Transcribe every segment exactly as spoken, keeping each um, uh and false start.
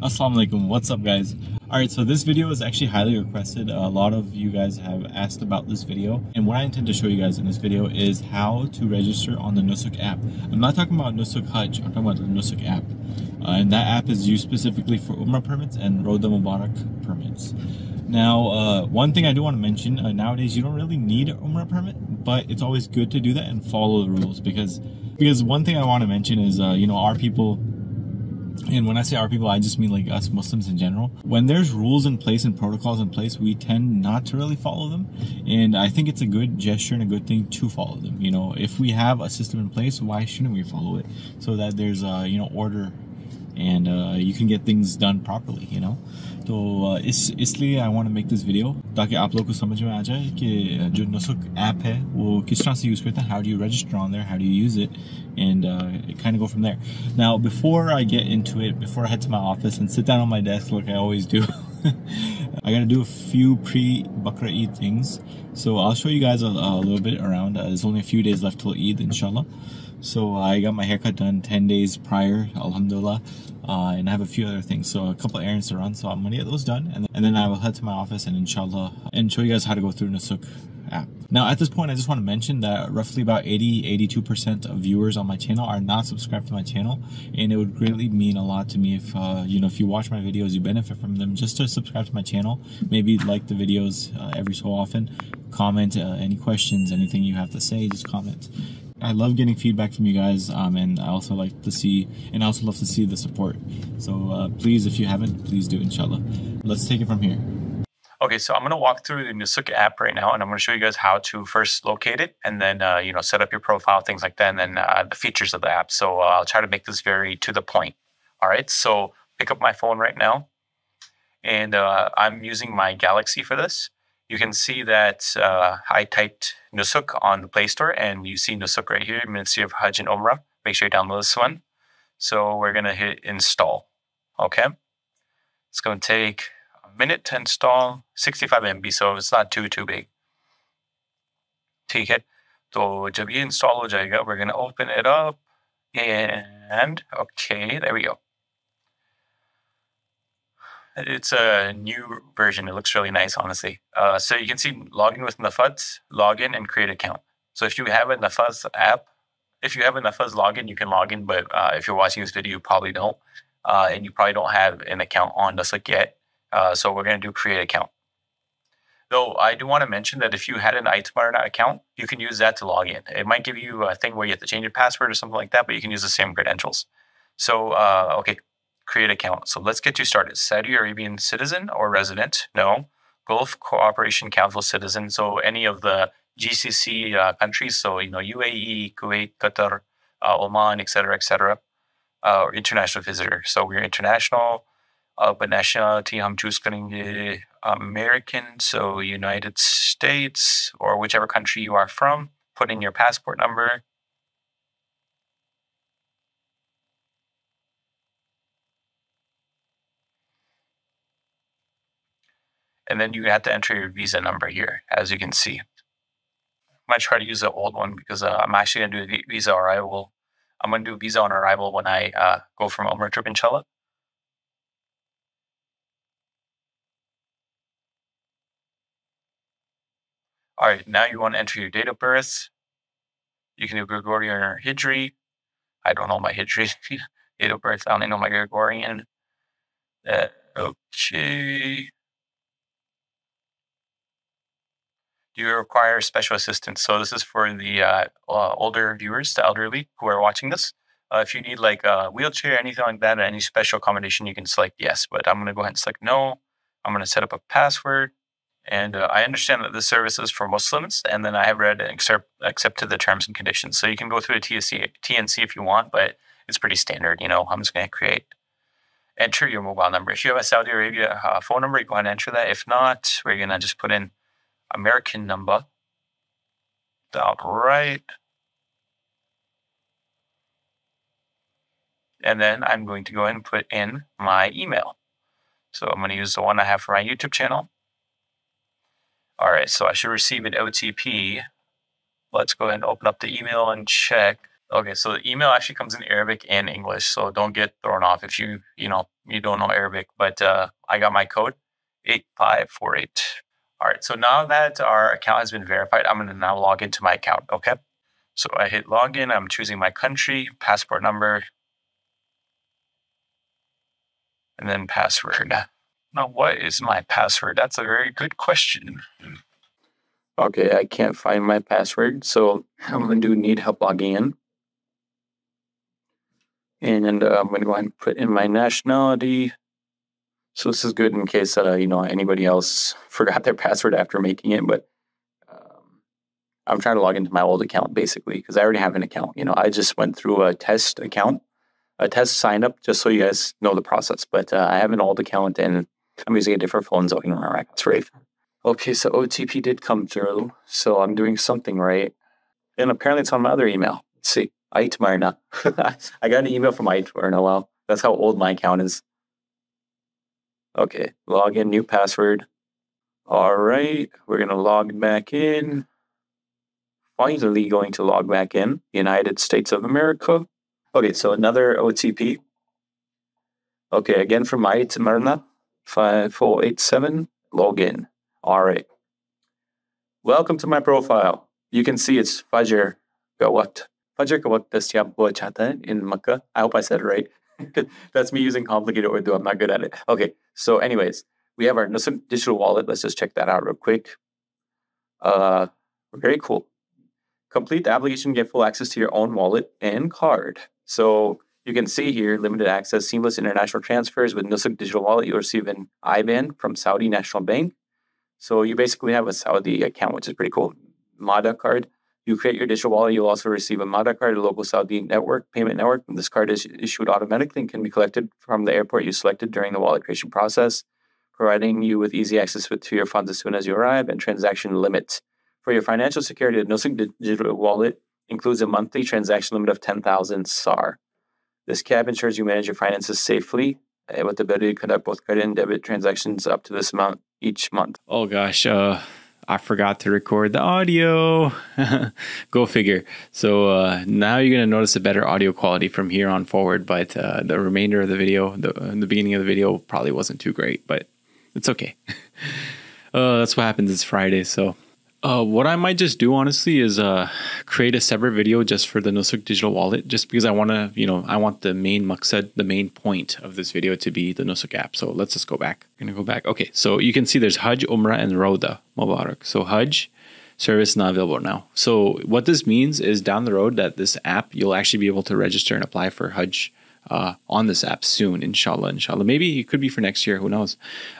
Assalamu alaikum, what's up guys? Alright, so this video is actually highly requested. A lot of you guys have asked about this video, and what I intend to show you guys in this video is how to register on the Nusuk app. I'm not talking about Nusuk Hajj, I'm talking about the Nusuk app. Uh, and that app is used specifically for Umrah permits and Rawdah Mubarak permits. Now, uh, one thing I do want to mention, uh, nowadays you don't really need an Umrah permit, but it's always good to do that and follow the rules. Because, because one thing I want to mention is, uh, you know, our people... And when I say our people, I just mean like us Muslims in general. When there's rules in place and protocols in place, we tend not to really follow them. And I think it's a good gesture and a good thing to follow them. You know, if we have a system in place, why shouldn't we follow it? So that there's, uh, you know, order and uh, you can get things done properly, you know. तो इस इसलिए I want to make this video ताकि आप लोगों को समझ में आ जाए कि जो Nusuk app है वो किस तरह से use करते हैं, how do you register on there, how do you use it, and uh, kind of go from there. Now, before I get into it, before I head to my office and sit down on my desk like I always do, I gotta do a few pre-Baqarah Eid things. So I'll show you guys a, a little bit around. Uh, there's only a few days left till Eid, inshallah. So I got my haircut done ten days prior, Alhamdulillah, uh, and I have a few other things, so a couple of errands to run, so I'm gonna get those done, and, th and then I will head to my office and inshallah, and show you guys how to go through Nusuk app. Now at this point, I just want to mention that roughly about eighty, eighty-two percent of viewers on my channel are not subscribed to my channel, and it would greatly mean a lot to me if, uh, you know, if you watch my videos, you benefit from them, just to subscribe to my channel, maybe like the videos uh, every so often, comment uh, any questions, anything you have to say, just comment. I love getting feedback from you guys, um, and I also like to see, and I also love to see the support. So uh, please, if you haven't, please do, inshallah. Let's take it from here. Okay, so I'm going to walk through the Nusuk app right now, and I'm going to show you guys how to first locate it, and then, uh, you know, set up your profile, things like that, and then uh, the features of the app. So uh, I'll try to make this very to the point. All right, so pick up my phone right now, and uh, I'm using my Galaxy for this. You can see that uh, I typed Nusuk on the Play Store, and you see Nusuk right here, Ministry of Hajj and Umrah. Make sure you download this one. So we're going to hit install. Okay. It's going to take a minute to install, sixty-five M B, so it's not too, too big. Take it. So jab ye install ho jayega, we're going to open it up. And okay, there we go. It's a new version. It looks really nice, honestly. Uh, so you can see login with Nafuz, login and create account. So if you have a Nafuz app, if you have a Nafuz login, you can log in. But uh, if you're watching this video, you probably don't. Uh, and you probably don't have an account on Nusuk yet. Uh, so we're going to do create account. Though I do want to mention that if you had an Itamarna account, you can use that to log in. It might give you a thing where you have to change your password or something like that, but you can use the same credentials. So, uh, okay. Create account. So let's get you started. Saudi Arabian citizen or resident? No. Gulf Cooperation Council citizen. So any of the G C C uh, countries. So, you know, U A E, Kuwait, Qatar, uh, Oman, et cetera, et cetera. Uh, or international visitor. So we're international, uh, but nationality, I'm choose American. So United States or whichever country you are from. Put in your passport number. And then you have to enter your visa number here, as you can see. I might try to use the old one because uh, I'm actually going to do a visa arrival. I'm going to do a visa on arrival when I uh, go from Umrah trip, inshallah. All right, now you want to enter your date of birth. You can do Gregorian or Hijri. I don't know my Hijri date of birth. I only know my Gregorian. Uh, okay. You require special assistance. So this is for the uh, uh, older viewers, the elderly who are watching this. Uh, if you need like a wheelchair, anything like that, or any special accommodation, you can select yes. But I'm going to go ahead and select no. I'm going to set up a password. And uh, I understand that this service is for Muslims. And then I have read and accept, accept to the terms and conditions. So you can go through a T N C if you want, but it's pretty standard. You know, I'm just going to create. Enter your mobile number. If you have a Saudi Arabia uh, phone number, you go ahead and enter that. If not, we're going to just put in American number, dialed right. And then I'm going to go ahead and put in my email. So I'm going to use the one I have for my YouTube channel. All right, so I should receive an O T P. Let's go ahead and open up the email and check. Okay, so the email actually comes in Arabic and English, so don't get thrown off if you, you know, you don't know Arabic. But uh, I got my code, eight five four eight. All right, so now that our account has been verified, I'm going to now log into my account, okay? So I hit login, I'm choosing my country, passport number, and then password. Now, what is my password? That's a very good question. Okay, I can't find my password, so I'm going to do need help logging in. And uh, I'm going to go ahead and put in my nationality. So this is good in case that, uh, you know, anybody else forgot their password after making it. But um, I'm trying to log into my old account, basically, because I already have an account. You know, I just went through a test account, a test sign up, just so you guys know the process. But uh, I have an old account and I'm using a different phone, so I can remember my password. Okay, so O T P did come through. So I'm doing something right. And apparently it's on my other email. Let's see. Itamarna. I got an email from Itamarna. Wow, that's how old my account is. Okay, log in, new password. All right, we're gonna log back in. Finally, going to log back in. United States of America. Okay, so another O T P. Okay, again from Itamarna. Five four eight seven. Log in. All right. Welcome to my profile. You can see it's Fajr Gawat. Fajr ka waqt dastyab hua chata hai in Makkah. I hope I said it right. That's me using complicated Urdu. I'm not good at it. Okay. So anyways, we have our Nusuk digital wallet. Let's just check that out real quick. Uh, very cool. Complete the application, get full access to your own wallet and card. So you can see here, limited access, seamless international transfers with Nusuk digital wallet. You'll receive an I B A N from Saudi National Bank. So you basically have a Saudi account, which is pretty cool. M A D A card. You create your digital wallet, you'll also receive a M A D A card, a local Saudi network, payment network. And this card is issued automatically and can be collected from the airport you selected during the wallet creation process, providing you with easy access to your funds as soon as you arrive and transaction limits. For your financial security, the Nusuk digital wallet includes a monthly transaction limit of ten thousand S A R. This cap ensures you manage your finances safely with the ability to conduct both credit and debit transactions up to this amount each month. Oh, gosh. Uh... I forgot to record the audio. Go figure. So uh, now you're going to notice a better audio quality from here on forward. But uh, the remainder of the video, the, the beginning of the video probably wasn't too great, but it's okay. uh, that's what happens. It's Friday. So uh, what I might just do, honestly, is uh, create a separate video just for the Nusuk digital wallet, just because I want to, you know, I want the main maqsad, the main point of this video to be the Nusuk app. So let's just go back. I'm going to go back. Okay. So you can see there's Hajj, Umrah, and Rawdah Mubarak. So Hajj service not available now. So what this means is down the road that this app, you'll actually be able to register and apply for Hajj uh, on this app soon, inshallah, inshallah. Maybe it could be for next year, who knows?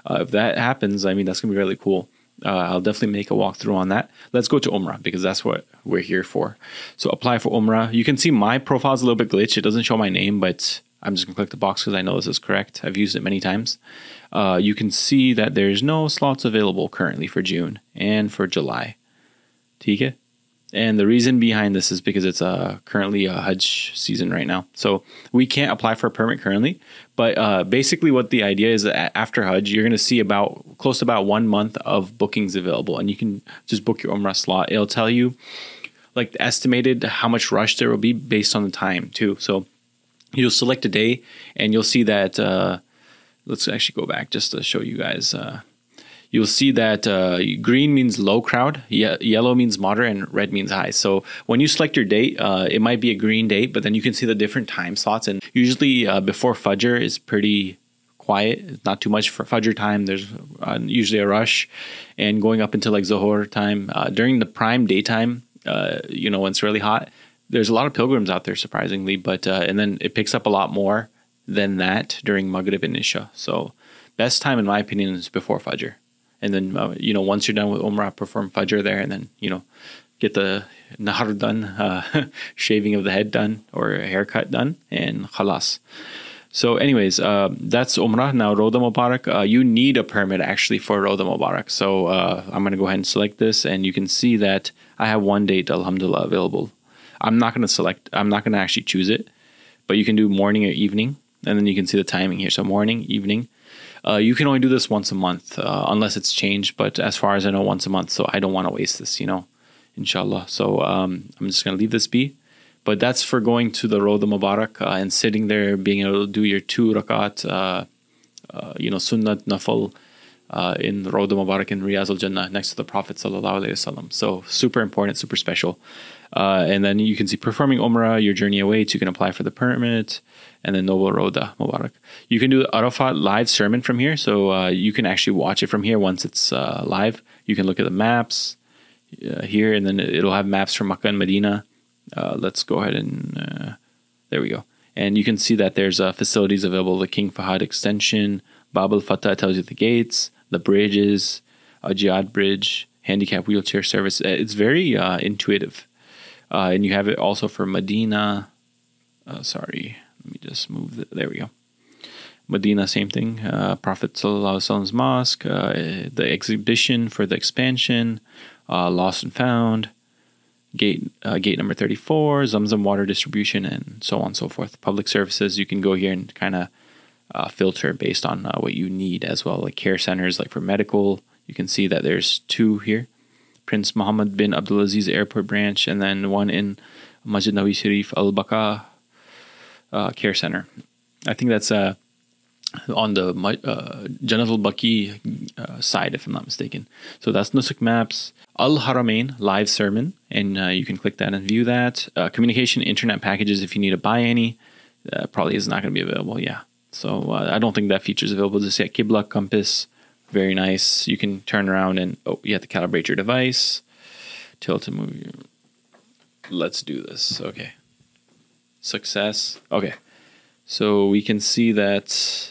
Uh, if that happens, I mean, that's going to be really cool. Uh, I'll definitely make a walkthrough on that. Let's go to Umrah because that's what we're here for. So apply for Umrah. You can see my profile is a little bit glitched. It doesn't show my name, but I'm just going to click the box because I know this is correct. I've used it many times. Uh, you can see that there's no slots available currently for June and for July. Theek hai? And the reason behind this is because it's uh, currently a Hajj season right now. So we can't apply for a permit currently. But uh, basically what the idea is that after Hajj, you're going to see about close to about one month of bookings available. And you can just book your Umrah slot. It'll tell you like estimated how much rush there will be based on the time too. So you'll select a day and you'll see that. Uh, let's actually go back just to show you guys. Uh, You'll see that uh, green means low crowd, ye yellow means moderate, and red means high. So when you select your date, uh, it might be a green date, but then you can see the different time slots. And usually uh, before Fajr is pretty quiet. It's not too much for Fajr time. There's uh, usually a rush. And going up into like Zuhur time, uh, during the prime daytime, uh, you know, when it's really hot, there's a lot of pilgrims out there, surprisingly. But uh, and then it picks up a lot more than that during Maghrib and Isha. So best time, in my opinion, is before Fajr. And then, uh, you know, once you're done with Umrah, perform Fajr there and then, you know, get the Nahar done, uh, shaving of the head done or a haircut done and khalas. So anyways, uh, that's Umrah. Now, Rawdah Mubarak, uh, you need a permit actually for Rawdah Mubarak. So uh, I'm going to go ahead and select this and you can see that I have one date, Alhamdulillah, available. I'm not going to select, I'm not going to actually choose it, but you can do morning or evening. And then you can see the timing here. So morning, evening. Uh, you can only do this once a month uh, unless it's changed. But as far as I know, once a month. So I don't want to waste this, you know, inshallah. So um, I'm just going to leave this be. But that's for going to the Rawdah Mubarak uh, and sitting there, being able to do your two rakat, uh, uh, you know, sunnat, nafal, uh, in Rawdah Mubarak in Riyaz al-Jannah next to the Prophet sallallahu alaihi wasallam. So super important, super special. Uh, and then you can see performing Umrah, your journey awaits. You can apply for the permit, and then Noble Rawdah Mubarak. You can do the Arafat live sermon from here. So uh, you can actually watch it from here once it's uh, live. You can look at the maps uh, here, and then it'll have maps from Makkah and Medina. Uh, let's go ahead and uh, there we go, and you can see that there's uh, facilities available. The King Fahad extension, Bab al-Fatah tells you the gates, the bridges, a jihad bridge, handicap wheelchair service. It's very uh, intuitive, uh, and you have it also for Medina. Uh, sorry, let me just move the, there we go. Medina, same thing. Uh, Prophet sallallahu alaihi wasallam's mosque, uh, the exhibition for the expansion, uh, lost and found. Gate uh, gate number thirty-four, Zamzam water distribution, and so on and so forth. Public services, you can go here and kind of uh, filter based on uh, what you need as well, like care centers, like for medical. You can see that there's two here, Prince Muhammad bin Abdulaziz Airport Branch, and then one in Majid Nabi Sharif, Al Baqa uh, Care Center. I think that's uh, on the uh, Janatal Baki uh, side, if I'm not mistaken. So that's Nusuk Maps. Al Haramain live sermon, and uh, you can click that and view that. Uh, communication internet packages if you need to buy any. Uh, probably is not going to be available, yeah. So uh, I don't think that feature is available just yet. Qibla compass, very nice. You can turn around and, oh, you have to calibrate your device. Tilt to move your... Let's do this, okay. Success, okay. So we can see that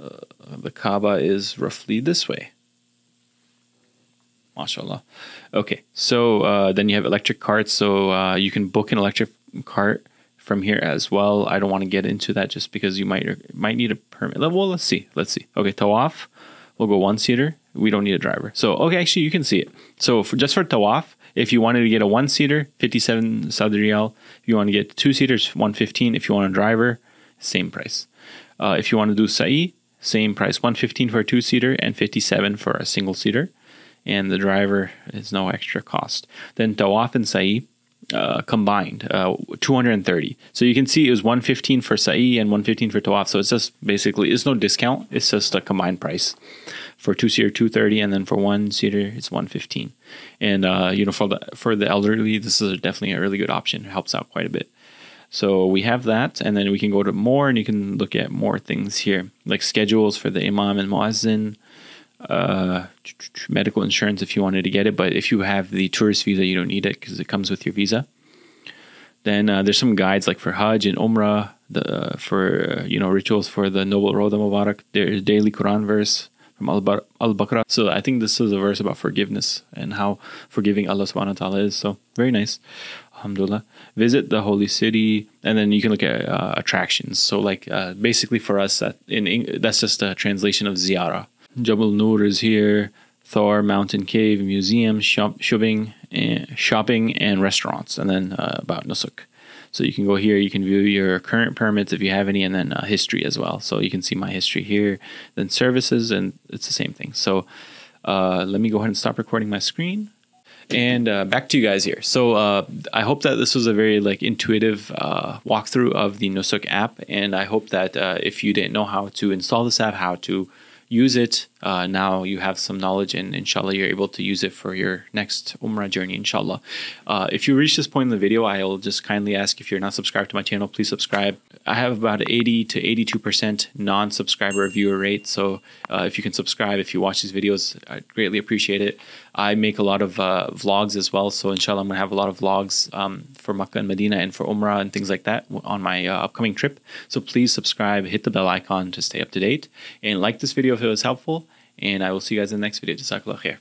uh, the Kaaba is roughly this way. MashaAllah. Okay, so uh, then you have electric carts. So uh, you can book an electric cart from here as well. I don't want to get into that just because you might might need a permit. Well, let's see. Let's see. Okay, Tawaf. We'll go one-seater. We don't need a driver. So, okay, actually, you can see it. So for, just for Tawaf, if you wanted to get a one-seater, fifty-seven Saudi Riyal. If you want to get two-seaters, one fifteen. If you want a driver, same price. Uh, if you want to do Sa'i, same price, one fifteen for a two-seater and fifty-seven for a single-seater. And the driver is no extra cost. Then Tawaf and Sa'i uh, combined, uh, two hundred thirty. So you can see it was one fifteen for Sa'i and one fifteen for Tawaf. So it's just basically, it's no discount. It's just a combined price. For two-seater, two thirty, and then for one-seater, it's one fifteen. And, uh, you know, for the, for the elderly, this is definitely a really good option. It helps out quite a bit. So we have that, and then we can go to more, and you can look at more things here, like schedules for the Imam and Muazzin. Uh, medical insurance if you wanted to get it, but if you have the tourist visa, you don't need it because it comes with your visa. Then uh, there's some guides like for Hajj and Umrah, the uh, for uh, you know rituals for the Noble Rawdah Mubarak. There's daily Quran verse from Al Baqarah. So I think this is a verse about forgiveness and how forgiving Allah subhanahu wa ta'ala is. So very nice. Alhamdulillah. Visit the holy city, and then you can look at uh, attractions. So like uh, basically for us that in Eng that's just a translation of ziyarah. Jabal Noor is here, Thor, Mountain Cave, Museum, shop, shopping, and, shopping, and restaurants, and then uh, about Nusuk. So you can go here, you can view your current permits if you have any, and then uh, history as well. So you can see my history here, then services, and it's the same thing. So uh, let me go ahead and stop recording my screen. And uh, back to you guys here. So uh, I hope that this was a very like intuitive uh, walkthrough of the Nusuk app, and I hope that uh, if you didn't know how to install this app, how to use it, uh, now you have some knowledge, and inshallah you're able to use it for your next Umrah journey, inshallah. Uh, if you reach this point in the video, I'll just kindly ask, if you're not subscribed to my channel, please subscribe. I have about eighty to eighty-two percent non-subscriber viewer rate, so uh, if you can subscribe, if you watch these videos, I greatly appreciate it. I make a lot of uh, vlogs as well, so inshallah I'm going to have a lot of vlogs um, for Makkah and Medina and for Umrah and things like that on my uh, upcoming trip. So please subscribe, hit the bell icon to stay up to date, and like this video if it was helpful, and I will see you guys in the next video. Jazakallah khair.